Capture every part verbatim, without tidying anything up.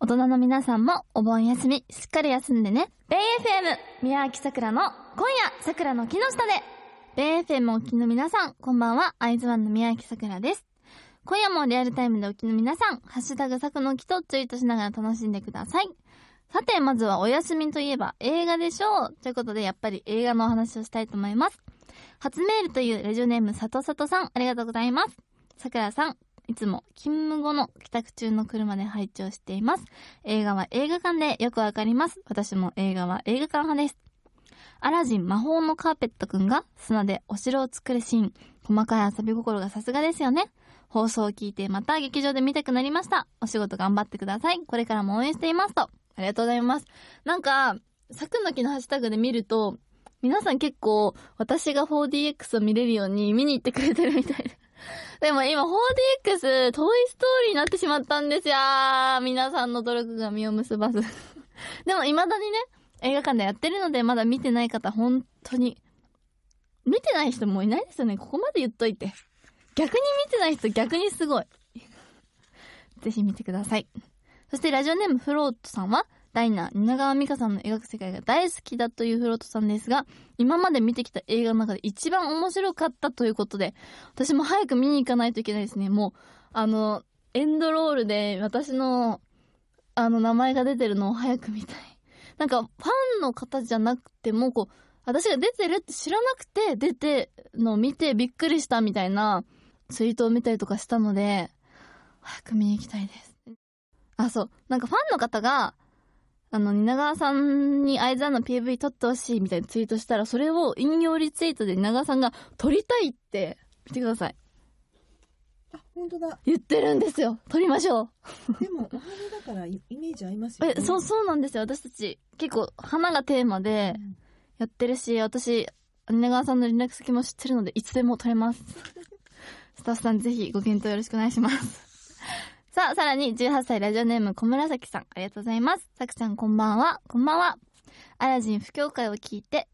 大人の皆さんもお盆休みしっかり休んでね。ベイ エフエム 宮脇桜の今夜桜の木の下で。ベイ エフエム お聞きの皆さんこんばんは、アイズワンの宮脇桜です。今夜もリアルタイムでお聞きの皆さん、ハッシュタグさくの木とツイートしながら楽しんでください。さて、まずはお休みといえば映画でしょうということで、やっぱり映画のお話をしたいと思います。初メールというレジオネームさとさとさん、ありがとうございます。さくらさん、いつも勤務後の帰宅中の車で拝聴しています。映画は映画館でよくわかります。私も映画は映画館派です。アラジン魔法のカーペットくんが砂でお城を作るシーン、細かい遊び心がさすがですよね。放送を聞いてまた劇場で見たくなりました。お仕事頑張ってください。これからも応援していますと。ありがとうございます。なんかさくの木のハッシュタグで見ると皆さん結構私が フォーディーエックス を見れるように見に行ってくれてるみたいな。でも今 フォーディーエックス トイストーリーになってしまったんですよ。皆さんの努力が実を結ばずでも未だにね映画館でやってるので、まだ見てない方、本当に見てない人もいないですよね。ここまで言っといて、逆に見てない人逆にすごいぜひ見てください。そしてラジオネームフロートさんは、ダイナー蜷川美香さんの描く世界が大好きだというフロートさんですが、今まで見てきた映画の中で一番面白かったということで、私も早く見に行かないといけないですね。もうあのエンドロールで私のあの名前が出てるのを早く見たい。なんかファンの方じゃなくても、こう私が出てるって知らなくて出てのを見てびっくりしたみたいなツイートを見たりとかしたので、早く見に行きたいです。あ、そう、なんかファンの方があの蜷川さんにアイズワンの ピーブイ 撮ってほしいみたいなツイートしたら、それを引用リツイートで蜷川さんが撮りたいって見てください。あ、本当だ、言ってるんですよ。撮りましょうでもお花だからイメージ合いますよね。え、そうそうなんですよ。私たち結構花がテーマでやってるし、私蜷川さんの連絡先も知ってるのでいつでも撮れますスタッフさんぜひご検討よろしくお願いしますさあ、さらにじゅうはっさいラジオネーム小紫さん、ありがとうございます。さくちゃんこんばんは。こんばんは。アラジン不況会を聞いて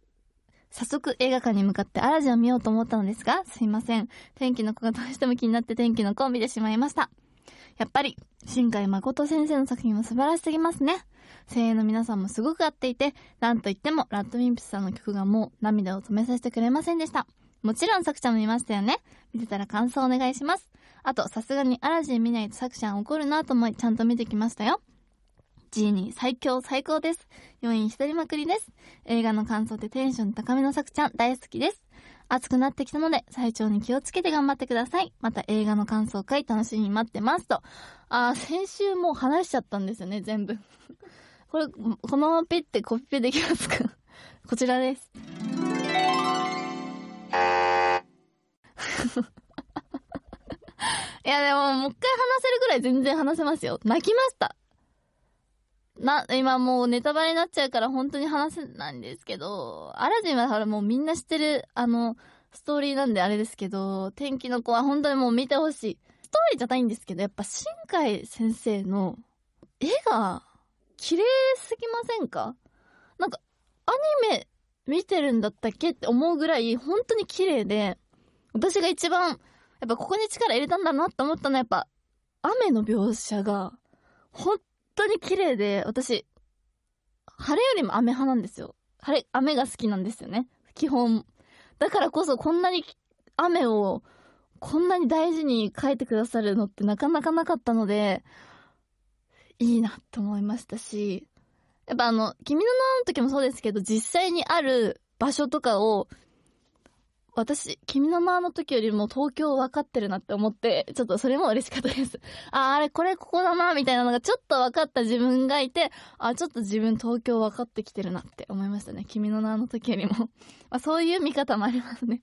早速映画館に向かってアラジンを見ようと思ったのですが、すいません、天気の子がどうしても気になって天気の子を見てしまいました。やっぱり新海誠先生の作品も素晴らしすぎますね。声援の皆さんもすごく合っていて、なんといってもラッドウィンプスさんの曲がもう涙を止めさせてくれませんでした。もちろんさくちゃんも見ましたよね。見てたら感想お願いします。あと、さすがにアラジン見ないと作者は怒るなと思い、ちゃんと見てきましたよ。ジーニー最強最高です。余韻浸りまくりです。映画の感想でテンション高めのさくちゃん大好きです。暑くなってきたので、体調に気をつけて頑張ってください。また映画の感想会楽しみに待ってますと。あー、先週もう話しちゃったんですよね、全部。これ、このままペッてコピペできますかこちらです。いやでももう一回話せるぐらい全然話せますよ。泣きましたな。今もうネタバレになっちゃうから本当に話せないんですけど、アラジンはもうみんな知ってるあのストーリーなんであれですけど、天気の子は本当にもう見てほしい。ストーリーじゃないんですけど、やっぱ新海先生の絵が綺麗すぎませんか。なんかアニメ見てるんだったっけって思うぐらい本当に綺麗で、私が一番やっぱここに力入れたんだなと思ったのは、やっぱ雨の描写が本当に綺麗で、私晴れよりも雨派なんですよ。晴れ、雨が好きなんですよね、基本。だからこそこんなに雨をこんなに大事に描いてくださるのってなかなかなかったので、いいなと思いましたし、やっぱあの君の名の時もそうですけど、実際にある場所とかを、私君の名の時よりも東京分かってるなって思って、ちょっとそれも嬉しかったです。あー、あれこれここだなみたいなのがちょっと分かった自分がいて、あ、ちょっと自分東京分かってきてるなって思いましたね、君の名の時よりもまあそういう見方もありますね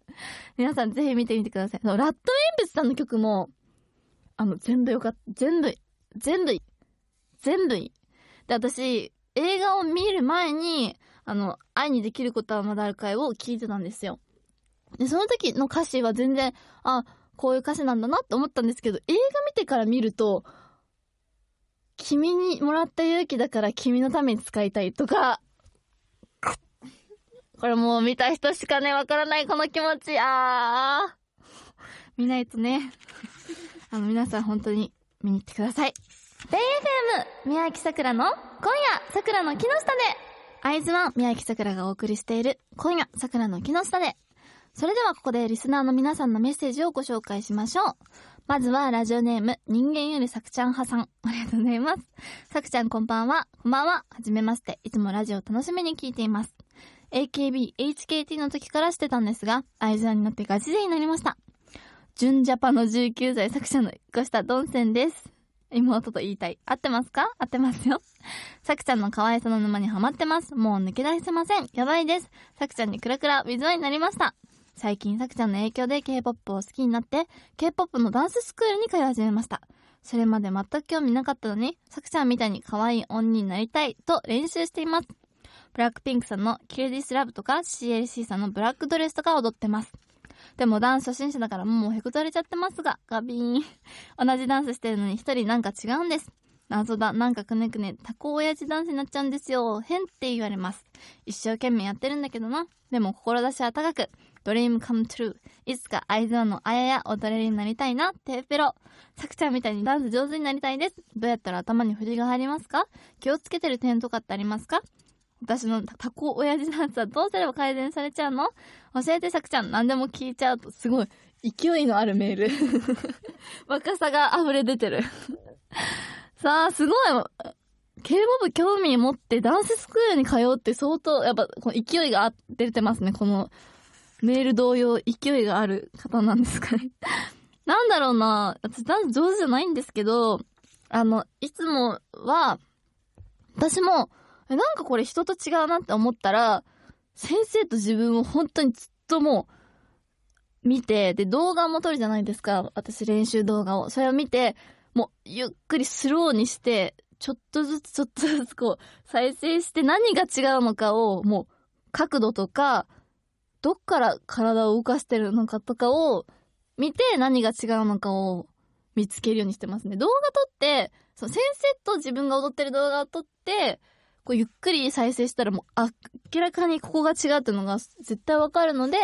皆さんぜひ見てみてください。ラッドウィンプスさんの曲もあの全部よかった。全部全部全部いいで、私映画を見る前にあの愛にできることはまだあるかいを聞いてたんですよ。でその時の歌詞は全然、あ、こういう歌詞なんだなって思ったんですけど、映画見てから見ると、君にもらった勇気だから君のために使いたいとかこれもう見た人しかねわからないこの気持ち、あー見ないとねあの皆さん本当に見に行ってください。ベイ エフエム 宮城さくらの今夜さくらの木の下で、会津湾宮城さくらがお送りしている今夜さくらの木の下で。それではここでリスナーの皆さんのメッセージをご紹介しましょう。まずはラジオネーム人間よりさくちゃん派さん、ありがとうございます。さくちゃんこんばんは。こんばんは、はじめまして。いつもラジオを楽しみに聞いています。 エーケービー、エイチケーティー の時からしてたんですが、会津湾になってガチ勢になりました。純ジャパのじゅうきゅうさい作者の越下どんせんです。妹と言いたい。合ってますか？合ってますよ。さくちゃんの可愛さの沼にハマってます。もう抜け出せません。やばいです。さくちゃんにクラクラウィズワイになりました。最近さくちゃんの影響で K-ポップ を好きになって K-ポップ のダンススクールに通い始めました。それまで全く興味なかったのに、さくちゃんみたいに可愛い女になりたいと練習しています。ブラックピンクさんの Kill This Love とか シーエルシー さんのブラックドレスとか踊ってます。でもダンス初心者だからもうへこたれちゃってますが、ガビーン。同じダンスしてるのに一人なんか違うんです。謎だ、なんかくねくねタコ親父ダンスになっちゃうんですよ。変って言われます。一生懸命やってるんだけどな。でも志は高く、ドリームカムトゥルー、いつか愛沢のあやや踊れるようになりたいな。テーペロ、さくちゃんみたいにダンス上手になりたいです。どうやったら頭に振りが入りますか？気をつけてる点とかってありますか？私のタコ親父ダンスはどうすれば改善されちゃうの？教えてさくちゃん、何でも聞いちゃうと。すごい勢いのあるメール若さが溢れ出てるさあ、すごい K-ポップ 興味持ってダンススクールに通うって相当やっぱこの勢いが出てますね。このメール同様勢いがある方なんですかねなんだろうな、私ダンス上手じゃないんですけど、あのいつもは私もなんかこれ人と違うなって思ったら、先生と自分を本当にずっともう見て、で動画も撮るじゃないですか、私練習動画を。それを見てもうゆっくりスローにして、ちょっとずつちょっとずつこう再生して、何が違うのかをもう角度とかどっから体を動かしてるのかとかを見て、何が違うのかを見つけるようにしてますね。動画撮って、その先生と自分が踊ってる動画を撮って、こうゆっくり再生したらもう明らかにここが違うっていうのが絶対わかるので、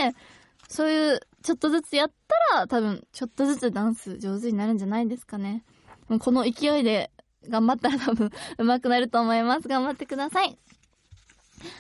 そういうちょっとずつやったら多分ちょっとずつダンス上手になるんじゃないですかね。この勢いで頑張ったら多分上手くなると思います。頑張ってください。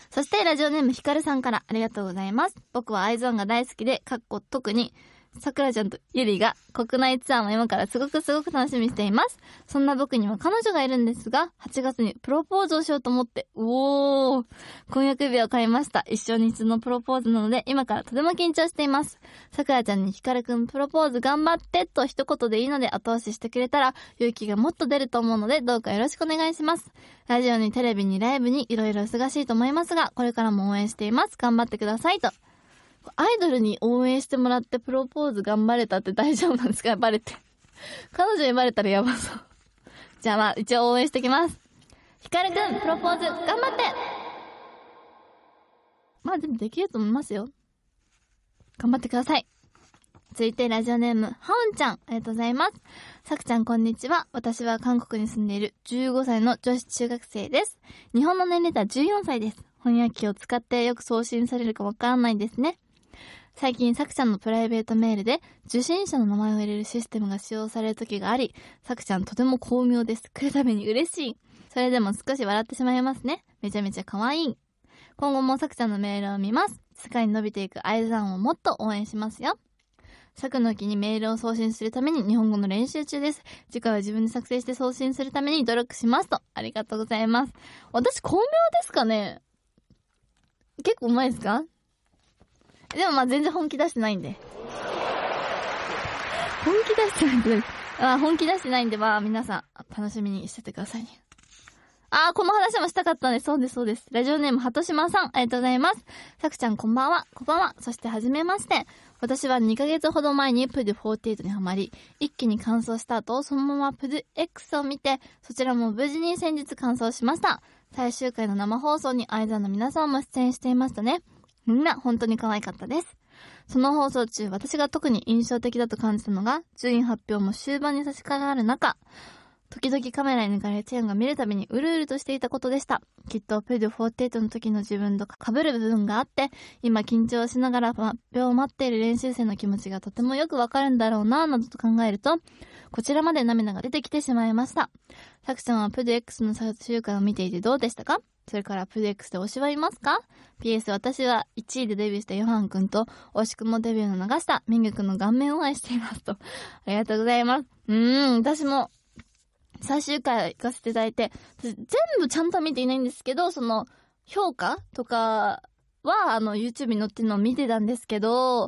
そしてラジオネームひかるさんから、ありがとうございます。僕はアイズワンが大好きで、かっこ特にさくらちゃんとゆりが国内ツアーも今からすごくすごく楽しみにしています。そんな僕には彼女がいるんですが、はちがつにプロポーズをしようと思って、おー婚約指輪を買いました。一生に一度のプロポーズなので今からとても緊張しています。さくらちゃんにひかるくんプロポーズ頑張ってと一言でいいので後押ししてくれたら勇気がもっと出ると思うので、どうかよろしくお願いします。ラジオにテレビにライブにいろいろ忙しいと思いますが、これからも応援しています。頑張ってくださいと。アイドルに応援してもらってプロポーズ頑張れたって大丈夫なんですか？バレて彼女にバレたらやばそうじゃあまあ一応応援してきます。ひかるくんプロポーズ頑張って。まあでもできると思いますよ。頑張ってください。続いてラジオネームハウンちゃん、ありがとうございます。さくちゃんこんにちは。私は韓国に住んでいるじゅうごさいの女子中学生です。日本の年齢ではじゅうよんさいです。翻訳機を使ってよく送信されるかわからないですね。最近さくちゃんのプライベートメールで受信者の名前を入れるシステムが使用される時があり、さくちゃんとても巧妙です。来るために嬉しい。それでも少し笑ってしまいますね。めちゃめちゃ可愛い。今後もさくちゃんのメールを見ます。世界に伸びていく愛さんをもっと応援しますよ。さくの木にメールを送信するために日本語の練習中です。次回は自分で作成して送信するために努力しますと。ありがとうございます。私巧妙ですかね？結構うまいですか？でもまあ全然本気出してないんで本気出してないんであ本気出してないんでまあ皆さん楽しみにしててくださいね。あーこの話もしたかったんで、そうですそうです。ラジオネームはとしまさん、ありがとうございます。さくちゃんこんばんは。こんばんは。そしてはじめまして。私はにかげつほど前にプデュフォーティーエイトにハマり、一気に完走した後そのままプデュ X を見て、そちらも無事に先日完走しました。最終回の生放送に愛沢の皆さんも出演していましたね。みんな本当に可愛かったです。その放送中、私が特に印象的だと感じたのが順位発表も終盤に差し掛かる中、時々カメラに抜かれチェーンが見るたびにうるうるとしていたことでした。きっとピーディーフォーティーエイトの時の自分と被る部分があって、今緊張しながら発表を待っている練習生の気持ちがとてもよくわかるんだろうなぁなどと考えると、こちらまで涙が出てきてしまいました。さくちゃんはピーディーエックスの最終回を見ていてどうでしたか？それからピーディーエックスで推しはいますか？ ピーエス 私はいちいでデビューしたヨハンくんと、惜しくもデビューの流したミングくんの顔面を愛していますと。ありがとうございます。うーん、私も最終回行かせていただいて、全部ちゃんと見ていないんですけど、その評価とかはあの YouTube に載ってるのを見てたんですけど、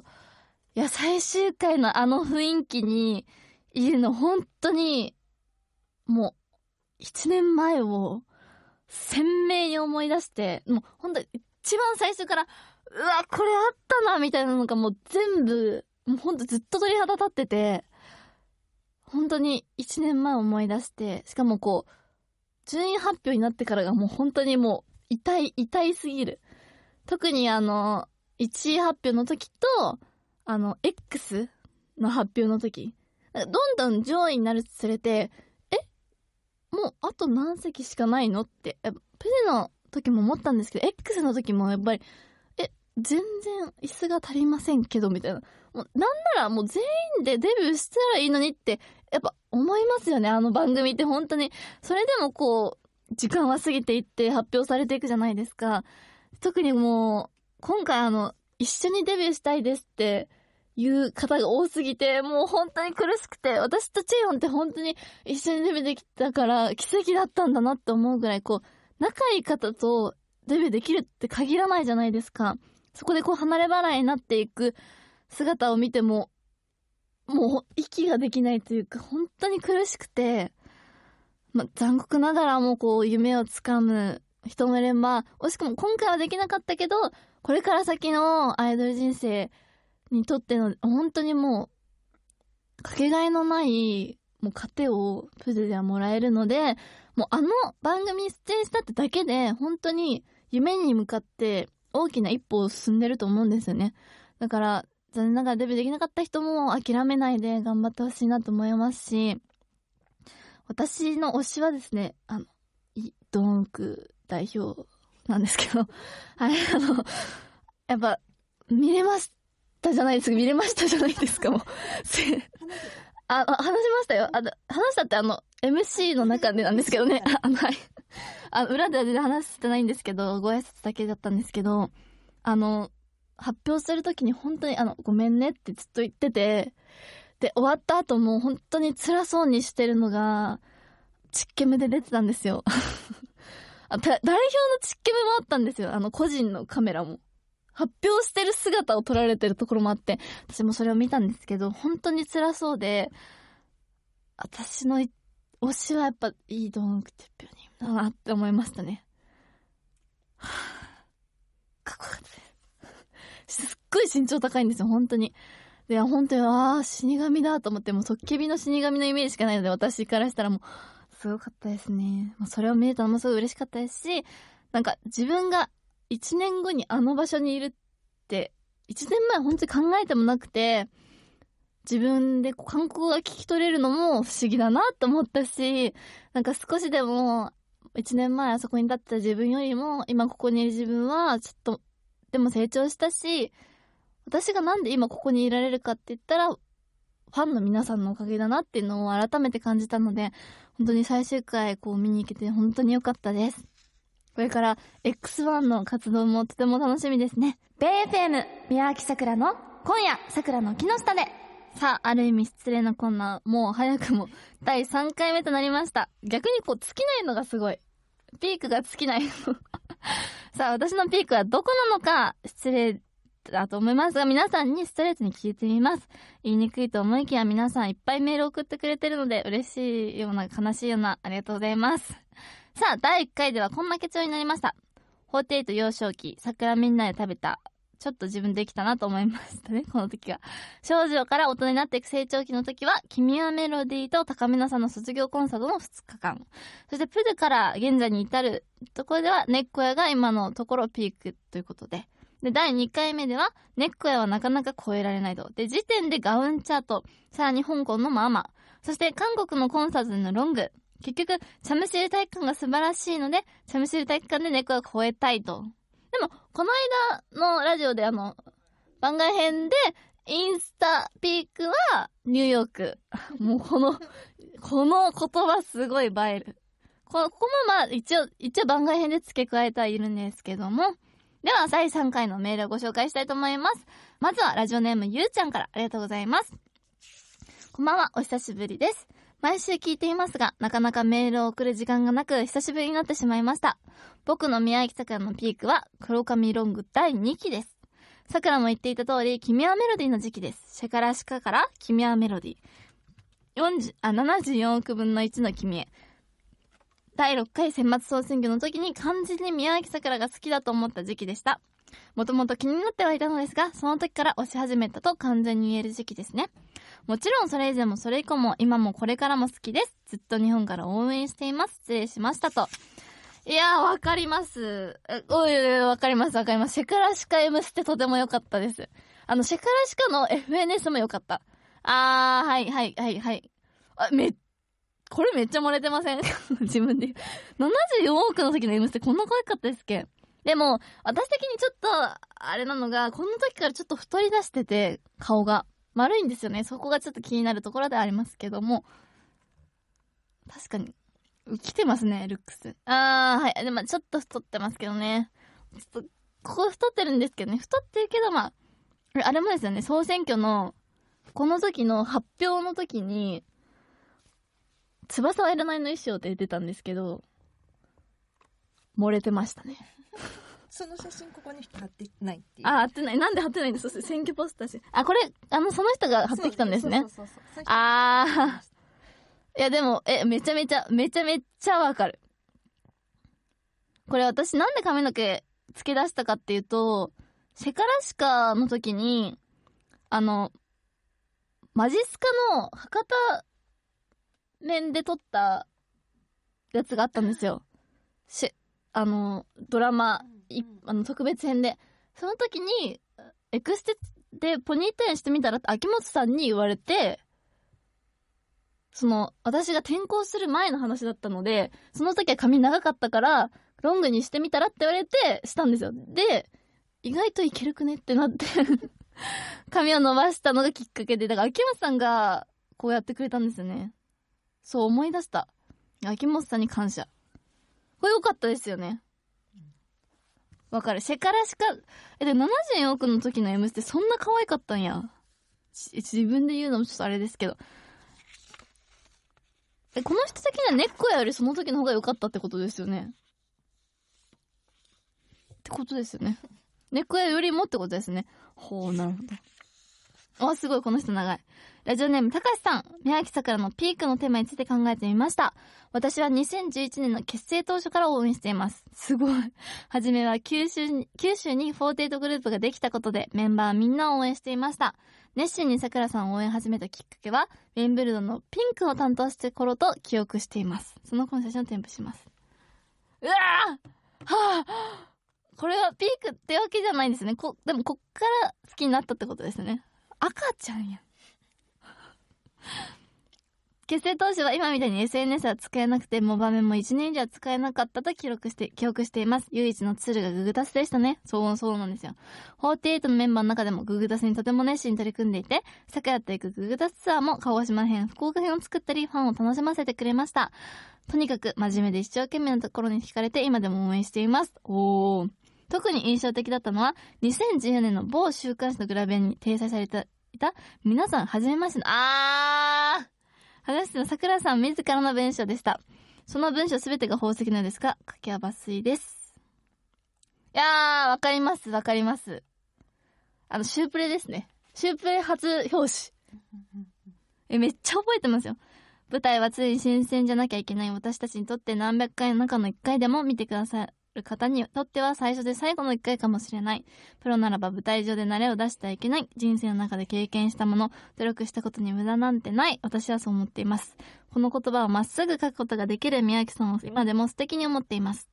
いや最終回のあの雰囲気にいるの、本当にもういちねんまえを鮮明に思い出して、もう本当に一番最初からうわこれあったなみたいなのがもう全部、もう本当ずっと鳥肌立ってて、本当にいちねんまえ思い出して、しかもこう順位発表になってからがもう本当にもう痛い痛いすぎる。特にあのいちい発表の時とあの X の発表の時、どんどん上位になるにつれて、もうあと何席しかないのってプレの時も思ったんですけど、 X の時もやっぱりえ全然椅子が足りませんけどみたいな、もうなんならもう全員でデビューしたらいいのにってやっぱ思いますよね。あの番組って本当にそれでもこう時間は過ぎていって発表されていくじゃないですか。特にもう今回あの一緒にデビューしたいですっていう方が多すぎて、もう本当に苦しくて、私とチェヨンって本当に一緒にデビューできたから奇跡だったんだなって思うぐらい、こう仲いい方とデビューできるって限らないじゃないですか。そこでこう離れ離れになっていく姿を見てももう息ができないというか、本当に苦しくて、まあ、残酷ながらもこう夢をつかむ人もいれば、惜しくも今回はできなかったけど、これから先のアイドル人生にとっての本当にもうかけがえのないもう糧をプゼではもらえるので、もうあの番組に出演したってだけで本当に夢に向かって大きな一歩を進んでると思うんですよね。だから残念ながらデビューできなかった人も諦めないで頑張ってほしいなと思いますし、私の推しはですね、あのイ・ドンク代表なんですけどあれあのやっぱ見れますじゃないですか見れましたじゃないですかもうあ話しましたよ。あ話したってあの エムシー の中でなんですけどねあの、はい、あ裏では全然話してないんですけど、ご挨拶だけだったんですけど、あの発表するときに本当にあのごめんねってずっと言ってて、で終わった後も本当に辛そうにしてるのがチッケムで出てたんですよあ代表のチッケムもあったんですよ。あの個人のカメラも発表してる姿を撮られてるところもあって、私もそれを見たんですけど、本当に辛そうで、私の推しはやっぱいいドンクテッペだなって思いましたね。はぁ、かっこよかったですすっごい身長高いんですよ本当に。で本当にああ死神だと思って、もうそっけびの死神のイメージしかないので、私からしたらもうすごかったですね。それを見れたのもすごい嬉しかったですし、なんか自分がいちねんごにあの場所にいるっていちねんまえ本当に考えてもなくて、自分でこう感覚が聞き取れるのも不思議だなと思ったし、なんか少しでもいちねんまえあそこに立ってた自分よりも今ここにいる自分はちょっとでも成長したし、私がなんで今ここにいられるかって言ったらファンの皆さんのおかげだなっていうのを改めて感じたので、本当に最終回こう見に行けて本当に良かったです。これから エックスワン の活動もとても楽しみですね。ベイエフエム 宮脇さくらの今夜さくらの木の下で、さあある意味失礼なこんな、もう早くもだいさんかいめとなりました。逆にこう尽きないのがすごい、ピークが尽きないさあ私のピークはどこなのか、失礼だと思いますが皆さんにストレートに聞いてみます。言いにくいと思いきや皆さんいっぱいメール送ってくれてるので、嬉しいような悲しいような、ありがとうございます。さあだいいっかいではこんな結論になりました。フォーティーエイト幼少期、桜みんなで食べた、ちょっと自分できたなと思いましたね。この時は少女から大人になっていく成長期の時は、君はメロディーと高見菜さんの卒業コンサートのふつかかん、そしてプルから現在に至るところでは根っこ屋が今のところピークということで、でだいにかいめでは根っこ屋はなかなか超えられないと、で時点でガウンチャート、さらに香港のママ、そして韓国のコンサートでのロング、結局チャムシル体育館が素晴らしいのでチャムシル体育館で猫は吠えたいと。でもこの間のラジオであの番外編でインスタピークはニューヨークもうこのこの言葉すごい映える。ここもまあ一応一応番外編で付け加えてはいるんですけども、ではだいさんかいのメールをご紹介したいと思います。まずはラジオネームゆうちゃんから、ありがとうございます。こんばんは、お久しぶりです。毎週聞いていますが、なかなかメールを送る時間がなく久しぶりになってしまいました。僕の宮城桜のピークは黒髪ロングだいにきです。桜も言っていた通り君はメロディーの時期です。シェカラシカから君はメロディーよんじゅうあななじゅうよんおくぶんのいちの君へ。だいろっかい選抜総選挙の時に完全に宮城桜が好きだと思った時期でした。もともと気になってはいたのですが、その時から推し始めたと完全に言える時期ですね。もちろんそれ以前もそれ以降も今もこれからも好きです。ずっと日本から応援しています。失礼しましたと。いやーわかります。おいおいわかりますわかります。シェカラシカ エム ステとても良かったです。あのシェカラシカの エフエヌエス も良かった。あーはいはいはいはい。あめっこれめっちゃ漏れてません自分でななじゅうよんおくの時の エム ステこんな可愛かったですっけ。でも私的にちょっとあれなのが、この時からちょっと太り出してて顔が丸いんですよね。そこがちょっと気になるところではありますけども、確かに浮きてますねルックス。あーはい。でもちょっと太ってますけどね。ちょっとここ太ってるんですけどね。太ってるけどまああれもですよね、総選挙のこの時の発表の時に翼はいらないの衣装って言ってたんですけど漏れてましたねその写真ここに貼ってないっていう。あ、貼ってない。なんで貼ってないんですか。選挙ポスターし。あ、これあのその人が貼ってきたんですね。そうそうそうそう。あーいやでもえめちゃめちゃめちゃめちゃわかる。これ私なんで髪の毛付け出したかっていうと、シェカラシカの時にあのマジスカの博多面で撮ったやつがあったんですよ。しあのドラマいあの特別編で、その時にエクステでポニーテールしてみたらって秋元さんに言われて、その私が転校する前の話だったので、その時は髪長かったからロングにしてみたらって言われてしたんですよ。で意外といけるくねってなって髪を伸ばしたのがきっかけで、だから秋元さんがこうやってくれたんですよね。そう思い出した。秋元さんに感謝。これ良かったですよね。わかる。シェカラシカえでななじゅうよんおくの時の エム ステそんな可愛かったんや。自分で言うのもちょっとあれですけど、えこの人的にはネッコヤよりその時の方が良かったってことですよね。ってことですよね。ネッコヤよりもってことですね。ほうなるほど。あすごいこの人長い。ラジオネームたかしさん、宮城桜のピークのテーマについて考えてみました。私はにせんじゅういちねんの結成当初から応援しています。すごい。はじめは九州に九州にフォーティーエイトグループができたことでメンバーみんなを応援していました。熱心に桜さんを応援始めたきっかけはウィンブルドンのピンクを担当した頃と記憶しています。その後の写真を添付します。うわーはあ、これはピークってわけじゃないんですね。こでもこっから好きになったってことですね。赤ちゃんやん。結成当初は今みたいに エスエヌエス は使えなくて、モバメもいちねん以上は使えなかったと記録して記憶しています。唯一のツールがググタスでしたね。そうそうなんですよ。フォーティーエイトのメンバーの中でもググタスにとても熱心に取り組んでいて、桜と行くググタスツアーも鹿児島編福岡編を作ったりファンを楽しませてくれました。とにかく真面目で一生懸命なところに惹かれて今でも応援しています。おー特に印象的だったのはにせんじゅうよねんの某週刊誌のグラビアに掲載されたいた皆さんはじめましてのあーはじめましての桜さん自らの文章でした。その文章すべてが宝石なんですが書きは抜粋です。いやーわかりますわかります。あのシュープレですね。シュープレ初表紙えめっちゃ覚えてますよ。舞台は常に新鮮じゃなきゃいけない私たちにとって、何百回の中のいっかいでも見てください方にとっては最初で最後のいっかいかもしれない。プロならば舞台上で慣れを出してはいけない。人生の中で経験したもの、努力したことに無駄なんてない。私はそう思っています。この言葉をまっすぐ書くことができる宮城さんを今でも素敵に思っています。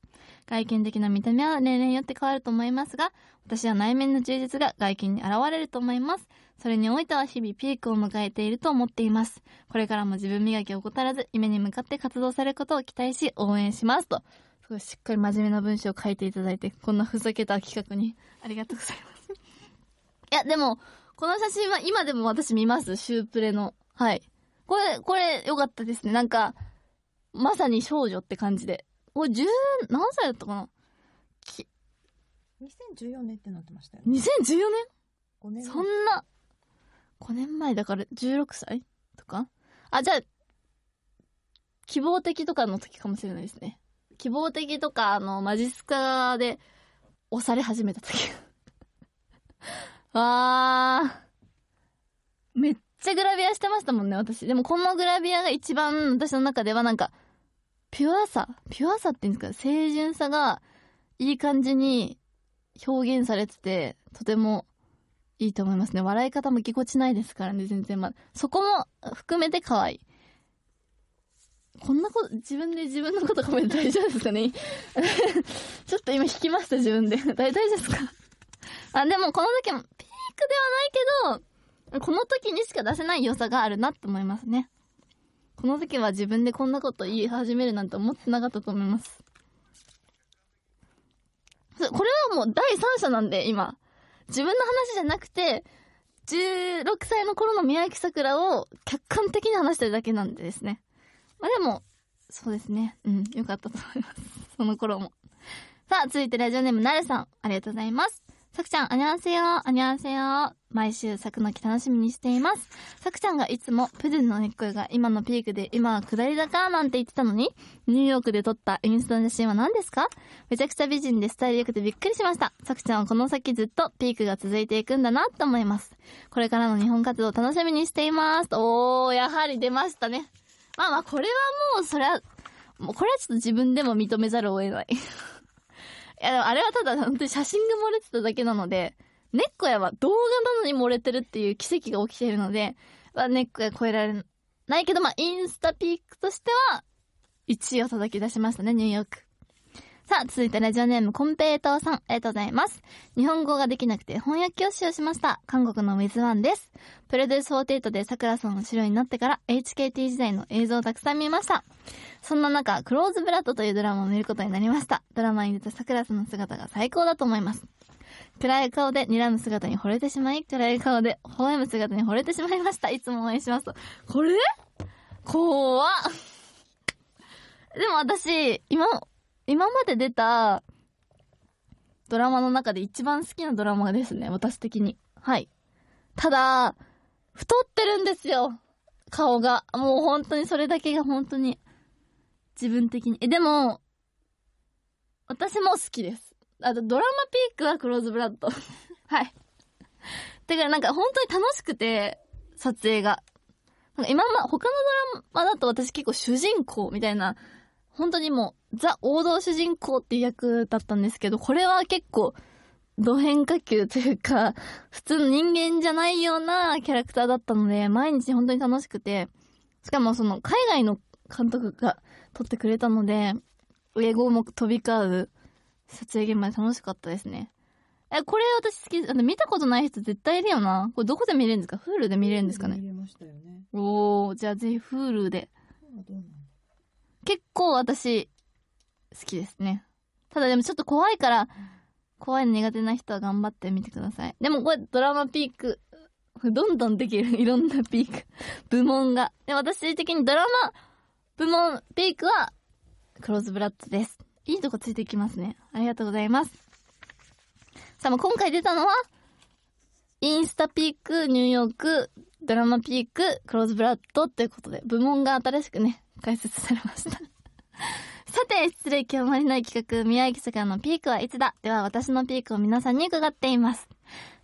外見的な見た目は年齢によって変わると思いますが、私は内面の充実が外見に現れると思います。それにおいては日々ピークを迎えていると思っています。これからも自分磨きを怠らず夢に向かって活動されることを期待し応援しますと、すごいしっかり真面目な文章を書いていただいて、こんなふざけた企画にありがとうございますいやでもこの写真は今でも私見ます、シュープレの。はい、これこれ良かったですね。なんかまさに少女って感じで、おじゅう何歳だったかな。きにせんじゅうよねんってなってましたよね。にせんじゅうよねんごねんまえ、そんなごねんまえだからじゅうろくさいとか。あ、じゃあ希望的とかの時かもしれないですね。希望的とか、あのマジスカで押され始めた時わー、めっちゃグラビアしてましたもんね私。でもこのグラビアが一番私の中ではなんかピュアさピュアさっていうんですか、清純さがいい感じに表現されてて、とてもいいと思いますね。笑い方もぎこちないですからね、全然。まそこも含めて可愛い。こんなこと自分で自分のこと褒めて大丈夫ですかねちょっと今引きました自分で大丈夫ですかあ、でもこの時もピークではないけど、この時にしか出せない良さがあるなって思いますね。この時は自分でこんなこと言い始めるなんて思ってなかったと思います。これはもう第三者なんで、今自分の話じゃなくてじゅうろくさいの頃の宮脇さくらを客観的に話してるだけなんでですね。まあでもそうですね、うん、よかったと思いますその頃も。さあ続いてラジオネームなるさん、ありがとうございます。さくちゃん、アニャンセヨ、アニャンセヨ。毎週さくの木楽しみにしています。さくちゃんがいつもプデンの一声が今のピークで今は下り坂なんて言ってたのに、ニューヨークで撮ったインスタの写真は何ですか？めちゃくちゃ美人でスタイル良くてびっくりしました。さくちゃんはこの先ずっとピークが続いていくんだなと思います。これからの日本活動楽しみにしています。おー、やはり出ましたね。まあまあこれはもうそれはもうこれはちょっと自分でも認めざるを得ないいやでもあれはただ本当に写真が漏れてただけなので、ネッコヤは動画なのに漏れてるっていう奇跡が起きているので、まあ、ネッコヤ超えられないけど、まあ、インスタピークとしてはいちいを叩き出しましたね、ニューヨーク。さあ続いてラジオネームコンペイトーさん、ありがとうございます。日本語ができなくて翻訳を使用しました。韓国のウィズワンです。プロデュースフォーティーエイトでさくらさんの白になってから エイチケーティー 時代の映像をたくさん見ました。そんな中クローズブラッドというドラマを見ることになりました。ドラマに出たさくらさんの姿が最高だと思います。暗い顔で睨む姿に惚れてしまい、暗い顔で微笑む姿に惚れてしまいました。いつも応援します。これこわでも私今今まで出たドラマの中で一番好きなドラマですね、私的に。はい。ただ、太ってるんですよ。顔が。もう本当にそれだけが本当に自分的に。え、でも、私も好きです。あとドラマピークはクローズブラッド。はい。だからなんか本当に楽しくて、撮影が。なんか今ま、他のドラマだと私結構主人公みたいな、本当にもうザ王道主人公っていう役だったんですけど、これは結構ド変化球というか普通の人間じゃないようなキャラクターだったので、毎日本当に楽しくて、しかもその海外の監督が撮ってくれたので英語も飛び交う撮影現場で楽しかったですね。え、これ私好き、あの見たことない人絶対いるよな。これどこで見れるんですか？ Hulu で見れるんですかね？見れましたよね。おー、じゃあぜひ Hulu で。結構私好きですね。ただでもちょっと怖いから、怖いの苦手な人は頑張ってみてください。でもこれドラマピークどんどんできるいろんなピーク部門が。で、私的にドラマ部門ピークはクローズブラッドです。いいとこついてきますね。ありがとうございます。さあ今回出たのはインスタピーク、ニューヨーク、ドラマピーク、クローズブラッドということで部門が新しくね解説されましたさて失礼極まりない企画、宮脇さくらのピークはいつだ？では私のピークを皆さんに伺っています。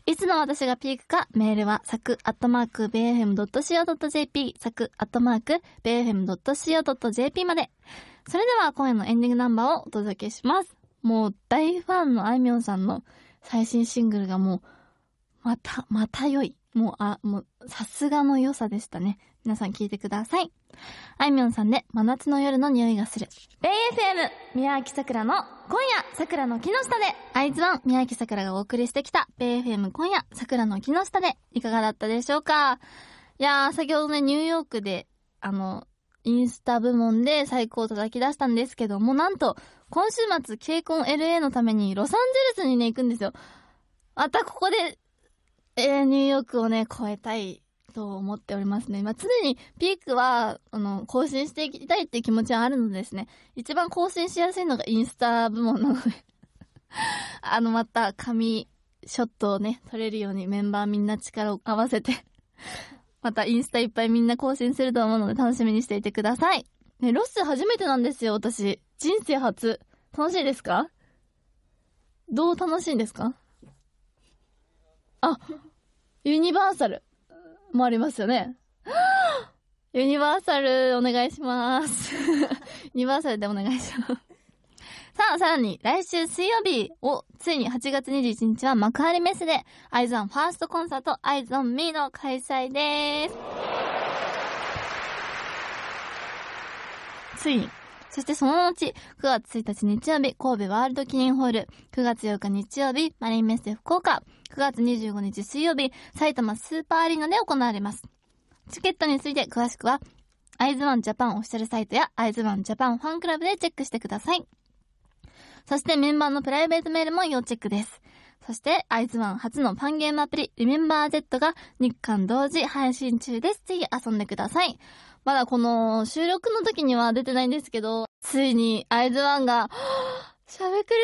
いつの私がピークか、メールはさく アットマークベイエフエムドットシーオードットジェーピー さく アットマークベイエフエムドットシーオードットジェーピー まで。それでは今夜のエンディングナンバーをお届けします。もう大ファンのあいみょんさんの最新シングルがもうまたまた良い、もうあもうさすがの良さでしたね。皆さん聞いてください。あいみょんさんで真夏の夜の匂いがする。ベイ エフエム 宮脇桜の今夜桜の木の下で。アイズワン宮脇桜がお送りしてきたベイ エフエム 今夜桜の木の下で、いかがだったでしょうか。いやー、先ほどねニューヨークであのインスタ部門で最高を叩き出したんですけども、なんと今週末ケーコン エルエー のためにロサンゼルスにね行くんですよ。またここで、えー、ニューヨークをね超えたいと思っておりますね。まあ、常にピークはあの更新していきたいっていう気持ちはあるのでですね、一番更新しやすいのがインスタ部門なのであのまた神ショットをね撮れるようにメンバーみんな力を合わせてまたインスタいっぱいみんな更新すると思うので楽しみにしていてください、ね、ロス初めてなんですよ私。人生初。楽しいですか？どう楽しいんですか？あ、ユニバーサルもありますよね。ユニバーサルお願いしますユニバーサルでお願いしますさあ、さらに来週水曜日をついにはちがつにじゅういちにちは幕張メッセでアイズオンファーストコンサートアイズオンミーの開催ですついに。そしてその後くがつついたち日曜日神戸ワールド記念ホール、くがつようか日曜日マリンメッセ福岡、くがつにじゅうごにち水曜日埼玉スーパーアリーナで行われます。チケットについて詳しくはアイズワンジャパンオフィシャルサイトやアイズワンジャパンファンクラブでチェックしてください。そしてメンバーのプライベートメールも要チェックです。そしてアイズワン初のパンゲームアプリリメンバー Z が日韓同時配信中です。ぜひ遊んでください。まだこの収録の時には出てないんですけど、ついにアイズワンがしゃべくり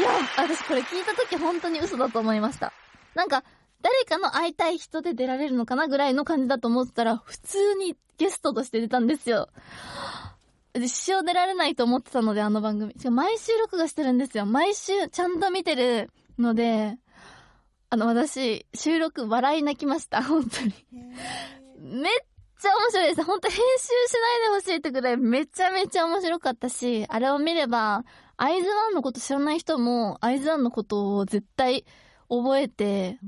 セブンに出ます。いや、私これ聞いた時本当に嘘だと思いました。なんか誰かの会いたい人で出られるのかなぐらいの感じだと思ってたら、普通にゲストとして出たんですよ。一生出られないと思ってたので、あの番組しかも毎週録画してるんですよ。毎週ちゃんと見てるので、あの私収録笑い泣きました本当にめっちゃ面白いです。本当編集しないでほしいってくらいめちゃめちゃ面白かったし、あれを見ればアイズワンのこと知らない人もアイズワンのことを絶対覚えて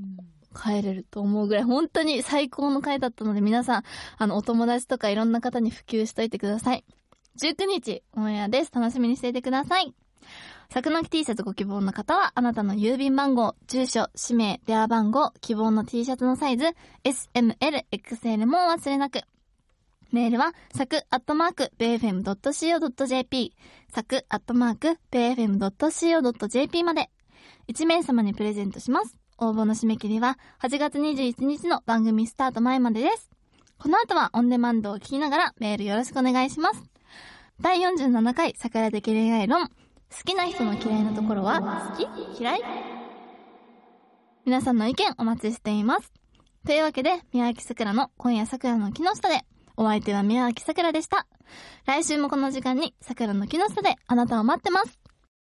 帰れると思うぐらい本当に最高の回だったので、皆さんあのお友達とかいろんな方に普及しといてください。じゅうくにちオンエアです。楽しみにしていてください。作の木 T シャツご希望の方は、あなたの郵便番号、住所、氏名、電話番号、希望の T シャツのサイズ エスエムエルエックスエル も忘れなく。メールは作アットマーク ベイエフエムドットシーオードットジェーピー 作アットマーク ベイエフエムドットシーオードットジェーピー までいちめいさまにプレゼントします。応募の締め切りははちがつにじゅういちにちの番組スタート前までです。この後はオンデマンドを聞きながらメールよろしくお願いします。だいよんじゅうななかい桜的恋愛論、好きな人の嫌いなところは好き嫌い。皆さんの意見お待ちしています。というわけで宮脇桜の今夜桜の木の下で、お相手は宮脇桜でした。来週もこの時間に桜の木の下であなたを待ってます。